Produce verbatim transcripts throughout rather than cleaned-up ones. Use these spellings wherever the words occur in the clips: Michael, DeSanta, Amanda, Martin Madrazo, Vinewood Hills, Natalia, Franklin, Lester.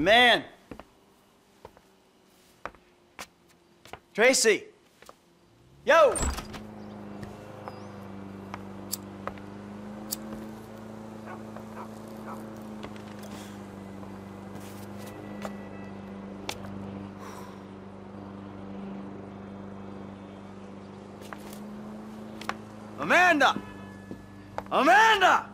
Amen. Tracy. Yo. Amanda! Amanda!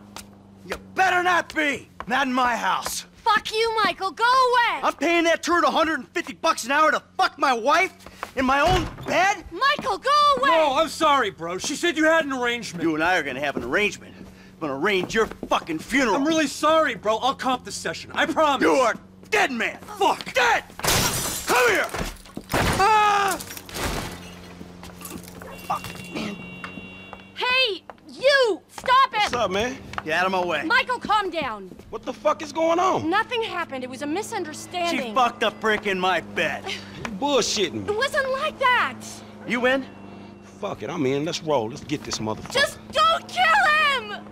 You better not be! Not in my house. Fuck you, Michael. Go away! I'm paying that turd a hundred fifty bucks an hour to fuck my wife in my own bed? Michael, go away! No, I'm sorry, bro. She said you had an arrangement. You and I are gonna have an arrangement. I'm gonna arrange your fucking funeral. I'm really sorry, bro. I'll comp this session. I promise. You are dead, man. Fuck. Dead! Come here! Ah! Fuck, man. Hey, you! Stop it! What's up, man? Get out of my way. Michael, calm down. What the fuck is going on? Nothing happened. It was a misunderstanding. She fucked a brick in my bed. You bullshitting me. It wasn't like that. You in? Fuck it, I'm in. Let's roll. Let's get this motherfucker. Just don't kill him!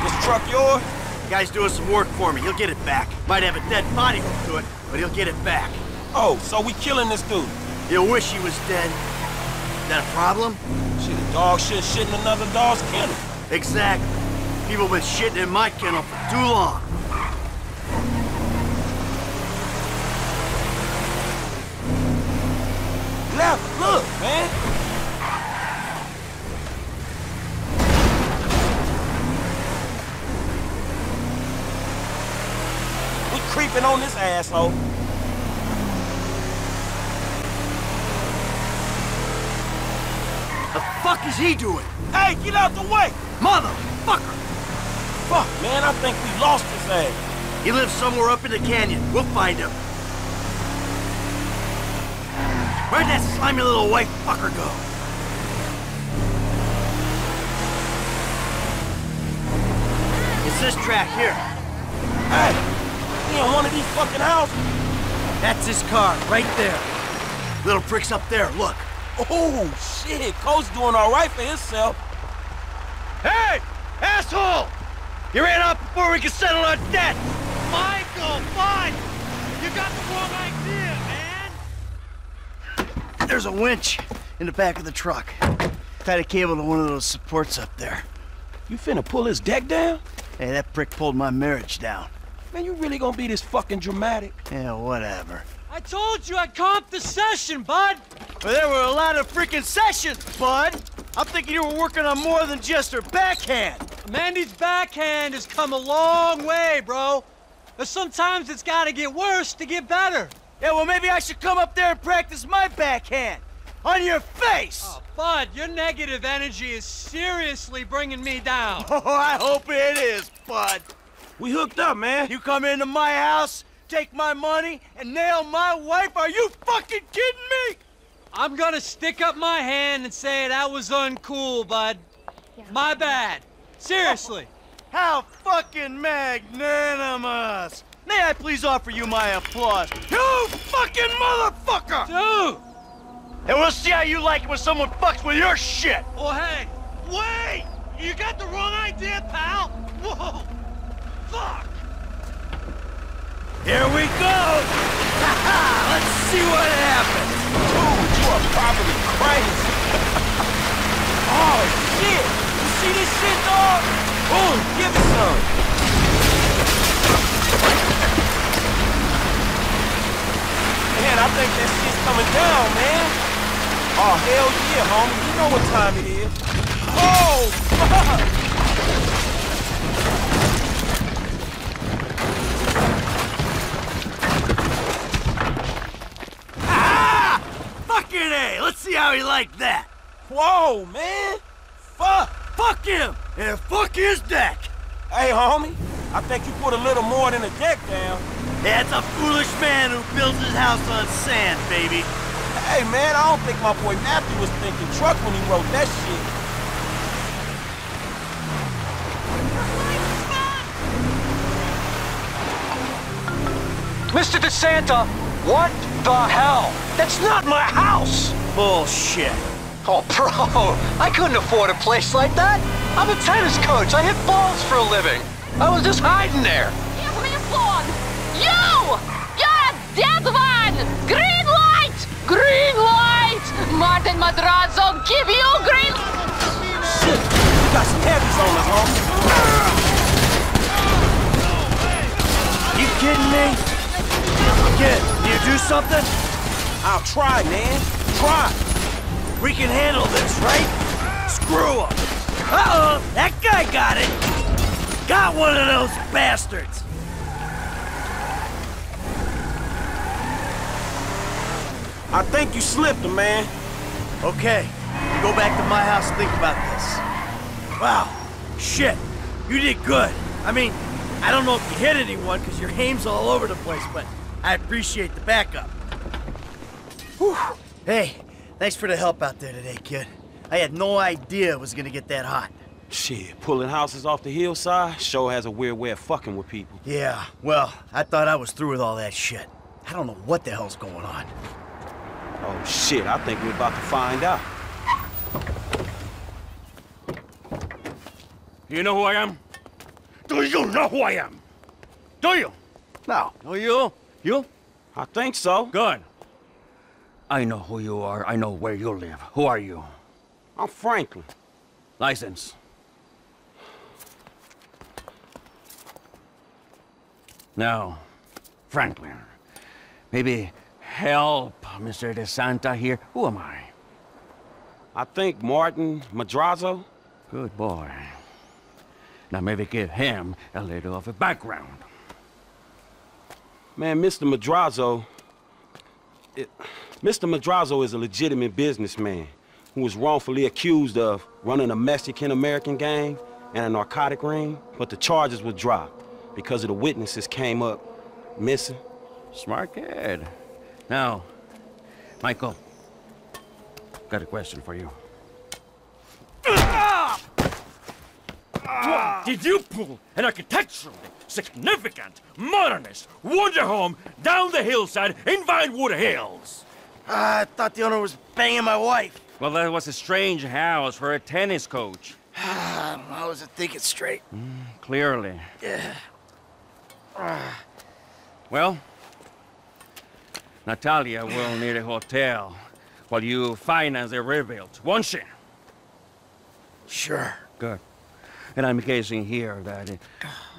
This truck yours? The guy's doing some work for me. He'll get it back. Might have a dead body hooked to it, but he'll get it back. Oh, so we killing this dude? You'll wish he was dead. Is that a problem? Shit, a dog shouldn't shit in another dog's kennel. Exactly. People been shitting in my kennel for too long. Left, look, man. Creeping on this asshole. The fuck is he doing? Hey, get out the way! Motherfucker! Fuck, man, I think we lost his ass. He lives somewhere up in the canyon. We'll find him. Where'd that slimy little white fucker go? It's this track here. Hey! He in one of these fucking houses. That's his car, right there. Little prick's up there, look. Oh, shit, Coach doing all right for himself. Hey, asshole! You ran off before we could settle our debt. Michael, fine! You got the wrong idea, man! There's a winch in the back of the truck. Tied a cable to one of those supports up there. You finna pull his deck down? Hey, that prick pulled my marriage down. Man, you really gonna be this fucking dramatic? Yeah, whatever. I told you I comped the session, bud! Well, there were a lot of freaking sessions, bud! I'm thinking you were working on more than just her backhand. Mandy's backhand has come a long way, bro. But sometimes it's gotta get worse to get better. Yeah, well, maybe I should come up there and practice my backhand. On your face! Oh, bud, your negative energy is seriously bringing me down. Oh, I hope it is, bud. We hooked up, man. You come into my house, take my money, and nail my wife? Are you fucking kidding me? I'm gonna stick up my hand and say that was uncool, bud. Yeah. My bad. Seriously. Oh, how fucking magnanimous. May I please offer you my applause? You fucking motherfucker! Dude! And we'll see how you like it when someone fucks with your shit. Oh, hey. Wait! You got the wrong idea, pal. Whoa! Fuck! Here we go! Let's see what happens! Dude, you are probably crazy! Oh, shit! You see this shit, dog? Boom! Give it some! Man, I think that shit's coming down, man! Oh, hell yeah, homie! You know what time it is! Oh, fuck! Fucking A! Let's see how he liked that! Whoa, man! Fuck! Fuck him! And fuck his deck! Hey, homie, I think you put a little more than a deck down. Yeah, it's a foolish man who builds his house on sand, baby. Hey, man, I don't think my boy Matthew was thinking truck when he wrote that shit. Mister DeSanta, what the hell? That's not my house! Bullshit. Oh, bro, I couldn't afford a place like that. I'm a tennis coach. I hit balls for a living. I was just hiding there. Give me a phone. You! You're a dead one! Green light! Green light! Martin Madrazo, give you green... Shit! You got some heavies on the home. You kidding me? Kid, can you do something? I'll try, man. Try. We can handle this, right? Screw him. Uh-oh! That guy got it! Got one of those bastards! I think you slipped him, man. Okay. Go back to my house and think about this. Wow. Shit. You did good. I mean, I don't know if you hit anyone because your aim's all over the place, but I appreciate the backup. Whew. Hey, thanks for the help out there today, kid. I had no idea it was gonna get that hot. Shit, pulling houses off the hillside sure has a weird way of fucking with people. Yeah, well, I thought I was through with all that shit. I don't know what the hell's going on. Oh shit, I think we're about to find out. You know who I am? Do you know who I am? Do you? No. Know you? You? I think so. Good. I know who you are. I know where you live. Who are you? I'm Franklin. License. Now, Franklin, maybe help Mister DeSanta here. Who am I? I think Martin Madrazo. Good boy. Now maybe give him a little of a background. Man, Mister Madrazo, it, Mister Madrazo is a legitimate businessman who was wrongfully accused of running a Mexican-American gang and a narcotic ring, but the charges were dropped because of the witnesses came up missing. Smart kid. Now, Michael, got a question for you. Uh, uh, Did you pull an architecturally significant, modernist wonder home down the hillside in Vinewood Hills? Uh, I thought the owner was banging my wife. Well, that was a strange house for a tennis coach. I wasn't thinking straight. Mm, clearly. Yeah. Uh. Well, Natalia will need a hotel while you finance the rebuild, won't she? Sure. Good. And I'm guessing here that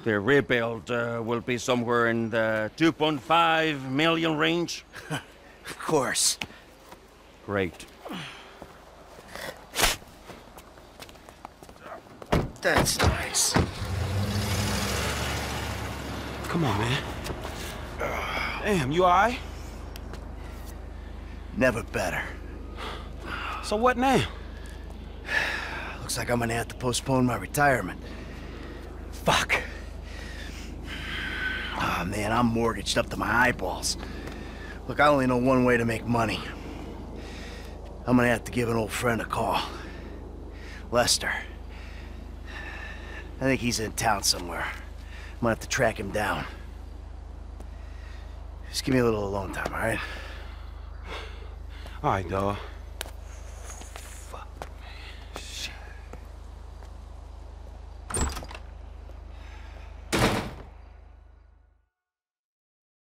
the rebuild uh, will be somewhere in the two point five million range. Of course. Great. That's nice. Come on, man. Damn, you all right? Never better. So what now? Looks like I'm gonna have to postpone my retirement. Fuck. Ah, man, I'm mortgaged up to my eyeballs. Look, I only know one way to make money. I'm gonna have to give an old friend a call. Lester. I think he's in town somewhere. I'm gonna have to track him down. Just give me a little alone time, all right? All right, dog.